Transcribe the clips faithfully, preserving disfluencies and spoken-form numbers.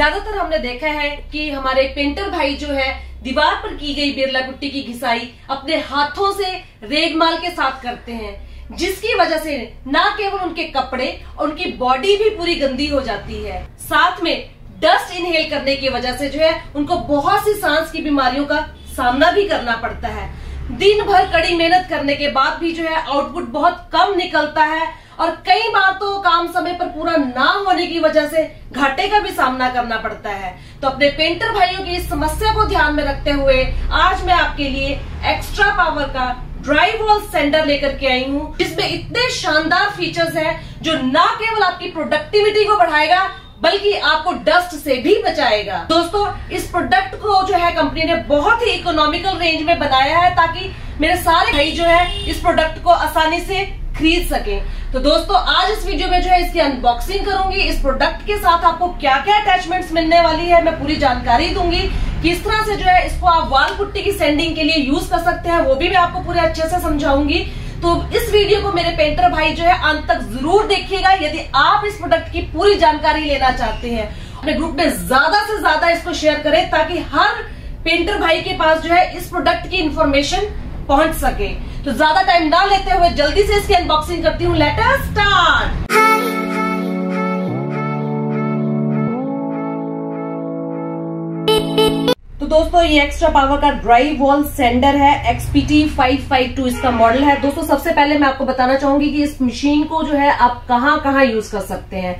ज्यादातर हमने देखा है कि हमारे पेंटर भाई जो है दीवार पर की गई बिरला पुट्टी की घिसाई अपने हाथों से रेगमाल के साथ करते हैं, जिसकी वजह से न केवल उनके कपड़े और उनकी बॉडी भी पूरी गंदी हो जाती है, साथ में डस्ट इनहेल करने की वजह से जो है उनको बहुत सी सांस की बीमारियों का सामना भी करना पड़ता है। दिन भर कड़ी मेहनत करने के बाद भी जो है आउटपुट बहुत कम निकलता है और कई बार तो काम समय पर पूरा ना होने की वजह से घाटे का भी सामना करना पड़ता है। तो अपने पेंटर भाइयों की इस समस्या को ध्यान में रखते हुए आज मैं आपके लिए एक्स्ट्रा पावर का ड्राई वॉल सेंडर लेकर के आई हूँ, जिसमें इतने शानदार फीचर्स हैं जो न केवल आपकी प्रोडक्टिविटी को बढ़ाएगा बल्कि आपको डस्ट से भी बचाएगा। दोस्तों, इस प्रोडक्ट को जो है कंपनी ने बहुत ही इकोनॉमिकल रेंज में बनाया है ताकि मेरे सारे भाई जो है इस प्रोडक्ट को आसानी से खरीद सके। तो दोस्तों, आज इस वीडियो में जो है इसकी अनबॉक्सिंग करूंगी, इस प्रोडक्ट के साथ आपको क्या क्या अटैचमेंट्स मिलने वाली है मैं पूरी जानकारी दूंगी, किस तरह से जो है इसको आप वॉल पुट्टी की सैंडिंग के लिए यूज कर सकते हैं वो भी मैं आपको पूरे अच्छे से समझाऊंगी। तो इस वीडियो को मेरे पेंटर भाई जो है अंत तक जरूर देखिएगा यदि आप इस प्रोडक्ट की पूरी जानकारी लेना चाहते हैं। अपने ग्रुप में ज्यादा से ज्यादा इसको शेयर करें ताकि हर पेंटर भाई के पास जो है इस प्रोडक्ट की इंफॉर्मेशन पहुंच सके। तो ज्यादा टाइम ना लेते हुए जल्दी से इसकी अनबॉक्सिंग करती हूँ। Let us start. तो दोस्तों, ये एक्स्ट्रा पावर का ड्राई वॉल सेंडर है, X P T five five two इसका मॉडल है। दोस्तों, सबसे पहले मैं आपको बताना चाहूंगी कि इस मशीन को जो है आप कहाँ कहाँ यूज कर सकते हैं।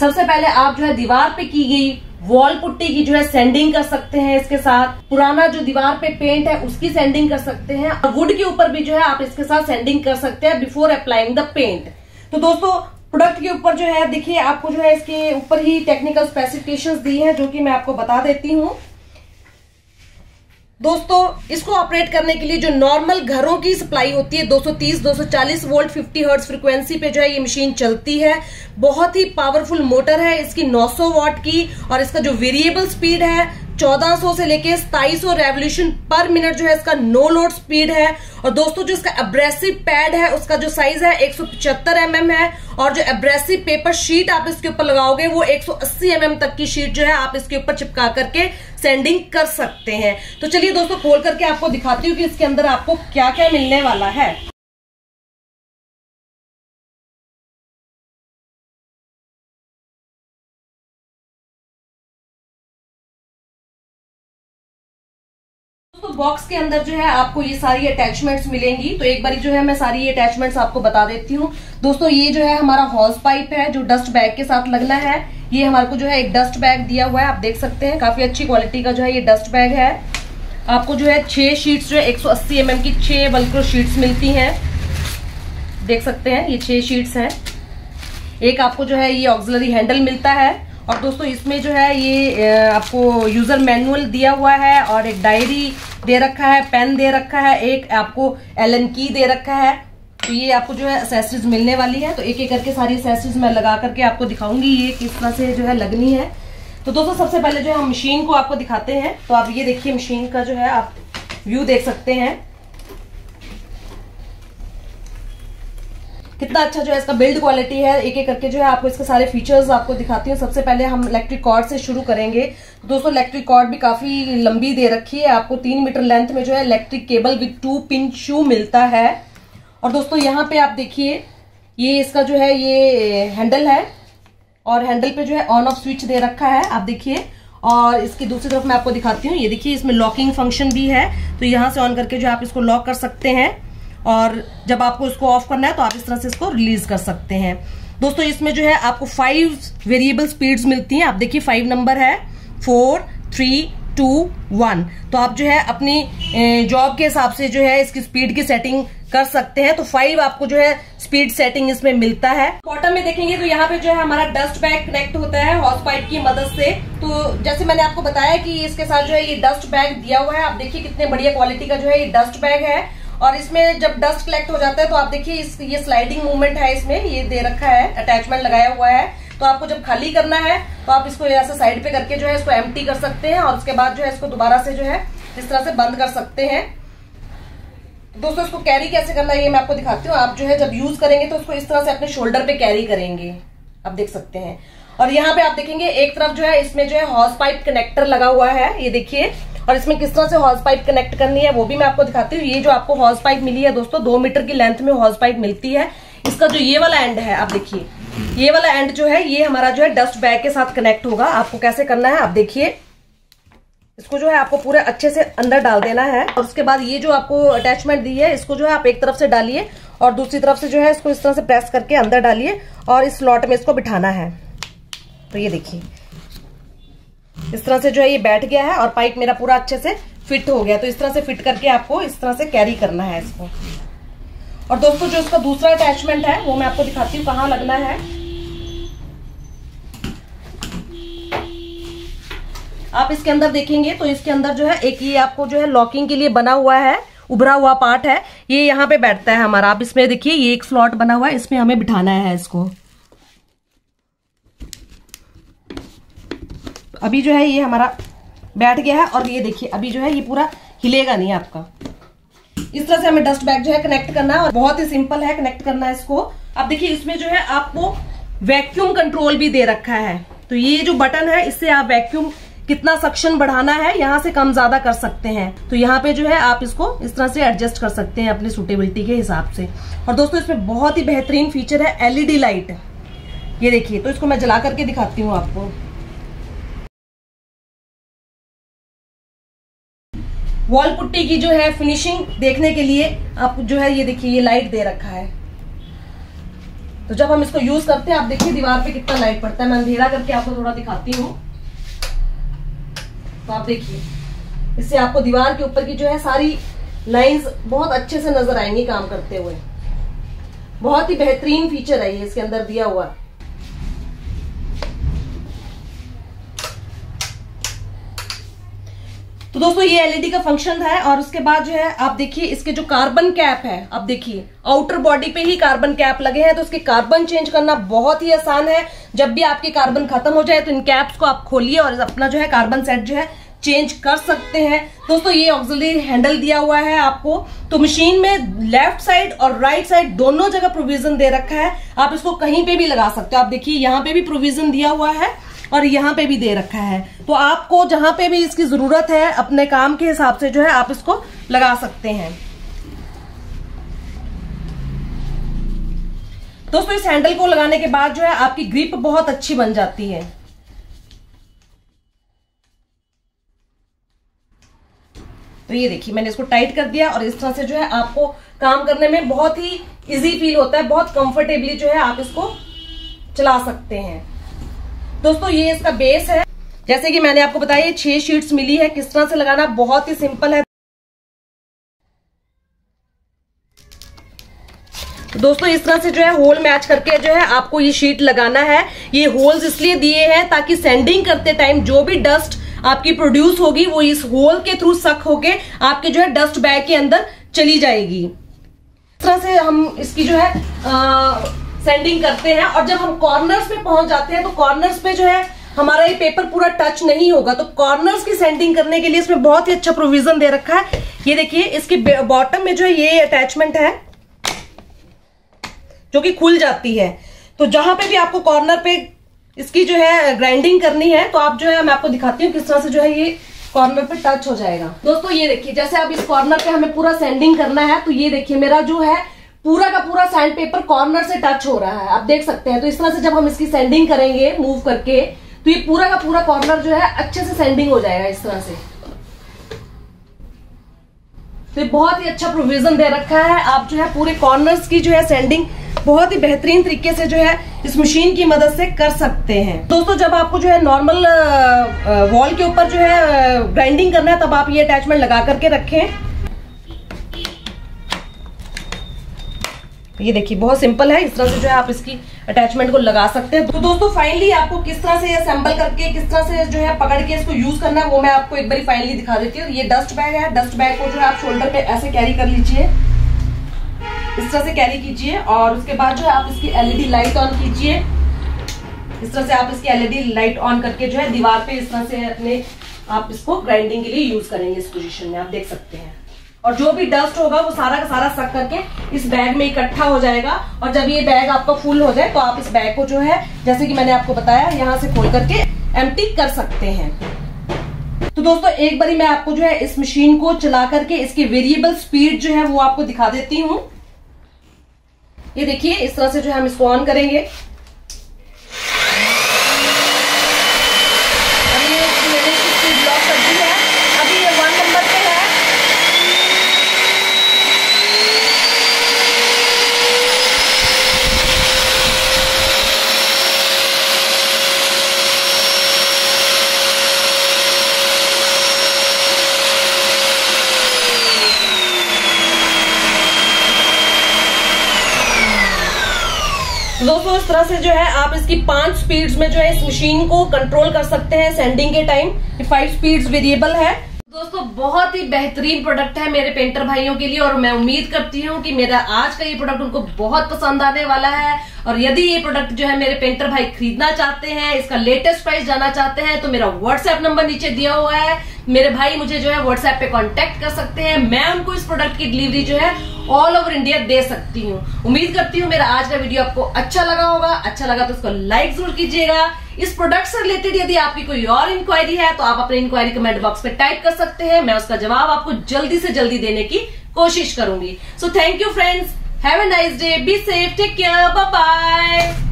सबसे पहले आप जो है दीवार पे की गई वॉल पुट्टी की जो है सैंडिंग कर सकते हैं, इसके साथ पुराना जो दीवार पे पेंट है उसकी सैंडिंग कर सकते हैं और वुड के ऊपर भी जो है आप इसके साथ सैंडिंग कर सकते हैं बिफोर अप्लाइंग द पेंट। तो दोस्तों, प्रोडक्ट के ऊपर जो है देखिए आपको जो है इसके ऊपर ही टेक्निकल स्पेसिफिकेशंस दी हैं जो कि मैं आपको बता देती हूँ। दोस्तों, इसको ऑपरेट करने के लिए जो नॉर्मल घरों की सप्लाई होती है दो सौ तीस, दो सौ चालीस वोल्ट पचास हर्ट्ज फ्रीक्वेंसी पे जो है ये मशीन चलती है। बहुत ही पावरफुल मोटर है इसकी नौ सौ वॉट की और इसका जो वेरिएबल स्पीड है चौदह सौ से लेके सत्ताईस सौ रेवोल्यूशन पर मिनट जो है इसका नो लोड स्पीड है। और दोस्तों, जो इसका एब्रेसिव पैड है उसका जो साइज है एक सौ पचहत्तर एम एम है और जो एब्रेसिव पेपर शीट आप इसके ऊपर लगाओगे वो एक सौ अस्सी एम एम तक की शीट जो है आप इसके ऊपर चिपका करके सैंडिंग कर सकते हैं। तो चलिए दोस्तों, खोल करके आपको दिखाती हूँ कि इसके अंदर आपको क्या क्या मिलने वाला है। बॉक्स के अंदर जो है आपको ये सारी अटैचमेंट्स मिलेंगी। तो एक बारी जो है मैं सारी ये अटैचमेंट्स आपको बता देती हूँ। दोस्तों, ये जो है हमारा हॉज पाइप है जो डस्ट बैग के साथ लगना है। ये हमारे को जो है एक डस्ट बैग दिया हुआ है, आप देख सकते हैं काफी अच्छी क्वालिटी का जो है ये डस्ट बैग है। आपको जो है छह शीट्स जो है एक सौ अस्सी एम एम की छह बल्क्रो शीट्स मिलती है, देख सकते हैं ये छह शीट्स है। एक आपको जो है ये ऑक्सिलरी हैंडल मिलता है और दोस्तों इसमें जो है ये आपको यूजर मैनुअल दिया हुआ है और एक डायरी दे रखा है, पेन दे रखा है, एक आपको एलन की दे रखा है। तो ये आपको जो है एक्सेसरीज मिलने वाली है। तो एक एक करके सारी एक्सेसरीज मैं लगा करके आपको दिखाऊंगी ये किस तरह से जो है लगनी है। तो दोस्तों, सबसे पहले जो है हम मशीन को आपको दिखाते हैं। तो आप ये देखिए मशीन का जो है आप व्यू देख सकते हैं कितना अच्छा जो है इसका बिल्ड क्वालिटी है। एक एक करके जो है आपको इसके सारे फीचर्स आपको दिखाती हूँ। सबसे पहले हम इलेक्ट्रिक कॉर्ड से शुरू करेंगे। दोस्तों, इलेक्ट्रिक कॉर्ड भी काफी लंबी दे रखी है, आपको तीन मीटर लेंथ में जो है electric cable with two pin शू मिलता है। और दोस्तों, यहाँ पे आप देखिए ये इसका जो है ये हैंडल है और हैंडल पे जो है ऑन ऑफ स्विच दे रखा है, आप देखिए। और इसकी दूसरी तरफ मैं आपको दिखाती हूँ, ये देखिए इसमें लॉकिंग फंक्शन भी है। तो यहाँ से ऑन करके जो आप इसको लॉक कर सकते हैं और जब आपको इसको ऑफ करना है तो आप इस तरह से इसको रिलीज कर सकते हैं। दोस्तों, इसमें जो है आपको फाइव वेरिएबल स्पीड्स मिलती हैं, आप देखिए फाइव नंबर है फोर थ्री टू वन। तो आप जो है अपनी जॉब के हिसाब से जो है इसकी स्पीड की सेटिंग कर सकते हैं। तो फाइव आपको जो है स्पीड सेटिंग इसमें मिलता है। बॉटम में देखेंगे तो यहाँ पे जो है हमारा डस्ट बैग कनेक्ट होता है हॉज पाइप की मदद से। तो जैसे मैंने आपको बताया कि इसके साथ जो है ये डस्ट बैग दिया हुआ है, आप देखिए कितने बढ़िया क्वालिटी का जो है ये डस्ट बैग है। और इसमें जब डस्ट कलेक्ट हो जाता है तो आप देखिए इस ये स्लाइडिंग मूवमेंट है, इसमें ये दे रखा है, अटैचमेंट लगाया हुआ है। तो आपको जब खाली करना है तो आप इसको ऐसे साइड पे करके जो है इसको एम्प्टी कर सकते हैं और उसके बाद जो है इसको दोबारा से जो है इस तरह से बंद कर सकते हैं। दोस्तों, इसको कैरी कैसे करना है ये मैं आपको दिखाती हूँ। आप जो है जब यूज करेंगे तो उसको इस तरह से अपने शोल्डर पे कैरी करेंगे, आप देख सकते हैं। और यहाँ पे आप देखेंगे एक तरफ जो है इसमें जो है हॉर्स पाइप कनेक्टर लगा हुआ है, ये देखिए, और इसमें किस तरह से हॉर्स पाइप कनेक्ट करनी है वो भी मैं आपको दिखाती हूँ। ये जो आपको हॉर्स पाइप मिली है दोस्तों, दो मीटर की लेंथ में हॉर्स पाइप मिलती है। इसका जो ये वाला एंड है, आप देखिए ये वाला एंड जो है ये हमारा जो है डस्ट बैग के साथ कनेक्ट होगा। आपको कैसे करना है आप देखिए, इसको जो है आपको पूरे अच्छे से अंदर डाल देना है और उसके बाद ये जो आपको अटैचमेंट दी है इसको जो है आप एक तरफ से डालिए और दूसरी तरफ से जो है इसको इस तरह से प्रेस करके अंदर डालिए और इस स्लॉट में इसको बिठाना है। तो ये देखिए इस तरह से जो है ये बैठ गया है और पाइप मेरा पूरा अच्छे से फिट हो गया। तो इस तरह से फिट करके आपको इस तरह से कैरी करना है इसको। और दोस्तों जो इसका दूसरा अटैचमेंट है वो मैं आपको दिखाती हूँ कहाँ लगना है। आप इसके अंदर देखेंगे तो इसके अंदर जो है एक ये आपको जो है लॉकिंग के लिए बना हुआ है, उभरा हुआ पार्ट है, ये यहाँ पे बैठता है हमारा। आप इसमें देखिए ये एक स्लॉट बना हुआ है, इसमें हमें बिठाना है इसको। अभी जो है ये हमारा बैठ गया है और ये देखिए अभी जो है ये पूरा हिलेगा नहीं आपका। इस तरह से हमें डस्ट बैग जो है कनेक्ट करना है और बहुत ही सिंपल है कनेक्ट करना इसको। अब देखिए इसमें जो है आपको वैक्यूम कंट्रोल भी दे रखा है, तो ये जो बटन है इससे आप वैक्यूम कितना सक्शन बढ़ाना है यहाँ से कम ज्यादा कर सकते हैं। तो यहाँ पे जो है आप इसको इस तरह से एडजस्ट कर सकते हैं अपनी सूटेबिलिटी के हिसाब से। और दोस्तों इसमें बहुत ही बेहतरीन फीचर है एलईडी लाइट, ये देखिए। तो इसको मैं जला करके दिखाती हूँ आपको। वॉल पुट्टी की जो है फिनिशिंग देखने के लिए आप जो है ये देखिए ये लाइट दे रखा है। तो जब हम इसको यूज करते हैं आप देखिए दीवार पे कितना लाइट पड़ता है। मैं अंधेरा करके आपको थोड़ा दिखाती हूँ। तो आप देखिए इससे आपको दीवार के ऊपर की जो है सारी लाइंस बहुत अच्छे से नजर आएंगी काम करते हुए। बहुत ही बेहतरीन फीचर है ये इसके अंदर दिया हुआ। तो दोस्तों ये एलईडी का फंक्शन है। और उसके बाद जो है आप देखिए इसके जो कार्बन कैप है, आप देखिए आउटर बॉडी पे ही कार्बन कैप लगे हैं, तो उसके कार्बन चेंज करना बहुत ही आसान है। जब भी आपके कार्बन खत्म हो जाए तो इन कैप्स को आप खोलिए और अपना जो है कार्बन सेट जो है चेंज कर सकते हैं। दोस्तों ये ऑक्सिलरी हैंडल दिया हुआ है आपको, तो मशीन में लेफ्ट साइड और राइट साइड दोनों जगह प्रोविजन दे रखा है। आप इसको कहीं पे भी लगा सकते हो। आप देखिए यहाँ पे भी प्रोविजन दिया हुआ है और यहाँ पे भी दे रखा है, तो आपको जहाँ पे भी इसकी जरूरत है अपने काम के हिसाब से जो है आप इसको लगा सकते हैं। दोस्तों इस हैंडल को लगाने के बाद जो है आपकी ग्रिप बहुत अच्छी बन जाती है। तो ये देखिए मैंने इसको टाइट कर दिया और इस तरह से जो है आपको काम करने में बहुत ही इजी फील होता है। बहुत कंफर्टेबली जो है आप इसको चला सकते हैं। दोस्तों ये इसका बेस है, जैसे कि मैंने आपको बताया छह शीट्स मिली है। किस तरह से लगाना बहुत ही सिंपल है। दोस्तों इस तरह से जो है होल मैच करके जो है आपको ये शीट लगाना है। ये होल्स इसलिए दिए हैं ताकि सैंडिंग करते टाइम जो भी डस्ट आपकी प्रोड्यूस होगी वो इस होल के थ्रू सक होके आपके जो है डस्ट बैग के अंदर चली जाएगी। इस तरह से हम इसकी जो है आ, सेंडिंग करते हैं। और जब हम कॉर्नर्स पे पहुंच जाते हैं तो कॉर्नर्स पे जो है हमारा ये पेपर पूरा टच नहीं होगा, तो कॉर्नर्स की सेंडिंग करने के लिए इसमें बहुत ही अच्छा प्रोविजन दे रखा है। ये देखिए इसके बॉटम में जो है ये अटैचमेंट है जो कि खुल जाती है, तो जहां पे भी आपको कॉर्नर पे इसकी जो है ग्राइंडिंग करनी है तो आप जो है मैं आपको दिखाती हूँ किस तरह से जो है ये कॉर्नर पे टच हो जाएगा। दोस्तों ये देखिए जैसे आप इस कॉर्नर पे हमें पूरा सेंडिंग करना है, तो ये देखिए मेरा जो है पूरा का पूरा सैंड पेपर कॉर्नर से टच हो रहा है, आप देख सकते हैं। तो इस तरह से जब हम इसकी सैंडिंग करेंगे मूव करके तो ये पूरा का पूरा कॉर्नर जो है अच्छे से सैंडिंग हो जाएगा इस तरह से। तो ये बहुत ही अच्छा प्रोविजन दे रखा है। आप जो है पूरे कॉर्नर्स की जो है सैंडिंग बहुत ही बेहतरीन तरीके से जो है इस मशीन की मदद से कर सकते हैं। दोस्तों जब आपको जो है नॉर्मल वॉल के ऊपर जो है ग्राइंडिंग करना है तब आप ये अटैचमेंट लगा करके रखें। ये देखिए बहुत सिंपल है, इस तरह से जो है आप इसकी अटैचमेंट को लगा सकते हैं। तो दोस्तों फाइनली आपको किस तरह से असेंबल करके किस तरह से जो है पकड़ के इसको यूज करना है वो मैं आपको एक बारी फाइनली दिखा देती हूँ। ये डस्ट बैग है, डस्ट बैग को जो है आप शोल्डर पे ऐसे कैरी कर लीजिए, इस तरह से कैरी कीजिए। और उसके बाद जो है आप इसकी एलईडी लाइट ऑन कीजिए। इस तरह से आप इसकी एलईडी लाइट ऑन करके जो है दीवार पे इस तरह से अपने आप इसको ग्राइंडिंग के लिए यूज करेंगे इस पोजिशन में, आप देख सकते हैं। और जो भी डस्ट होगा वो सारा का सारा सक करके इस बैग में इकट्ठा हो जाएगा। और जब ये बैग आपका फुल हो जाए तो आप इस बैग को जो है, जैसे कि मैंने आपको बताया, यहाँ से खोल करके एम्प्टी कर सकते हैं। तो दोस्तों एक बारी मैं आपको जो है इस मशीन को चला करके इसकी वेरिएबल स्पीड जो है वो आपको दिखा देती हूँ। ये देखिए, इस तरह से जो है हम इसको ऑन करेंगे। दोस्तों इस तरह से जो है आप इसकी पांच स्पीड्स में जो है इस मशीन को कंट्रोल कर सकते हैं सेंडिंग के टाइम। फाइव स्पीड्स वेरिएबल है। दोस्तों बहुत ही बेहतरीन प्रोडक्ट है मेरे पेंटर भाइयों के लिए, और मैं उम्मीद करती हूँ कि मेरा आज का ये प्रोडक्ट उनको बहुत पसंद आने वाला है। और यदि ये प्रोडक्ट जो है मेरे पेंटर भाई खरीदना चाहते हैं, इसका लेटेस्ट प्राइस जानना चाहते हैं, तो मेरा व्हाट्सएप नंबर नीचे दिया हुआ है। मेरे भाई मुझे जो है व्हाट्सएप पे कांटेक्ट कर सकते हैं। मैं उनको इस प्रोडक्ट की डिलीवरी जो है ऑल ओवर इंडिया दे सकती हूँ। उम्मीद करती हूँ मेरा आज का वीडियो आपको अच्छा लगा होगा। अच्छा लगा तो इसको लाइक जरूर कीजिएगा। इस प्रोडक्ट से रिलेटेड यदि आपकी कोई और इंक्वायरी है तो आप अपनी इंक्वायरी कमेंट बॉक्स में टाइप कर सकते हैं। मैं उसका जवाब आपको जल्दी से जल्दी देने की कोशिश करूंगी। So thank you friends, have a nice day, be safe, take care, bye bye.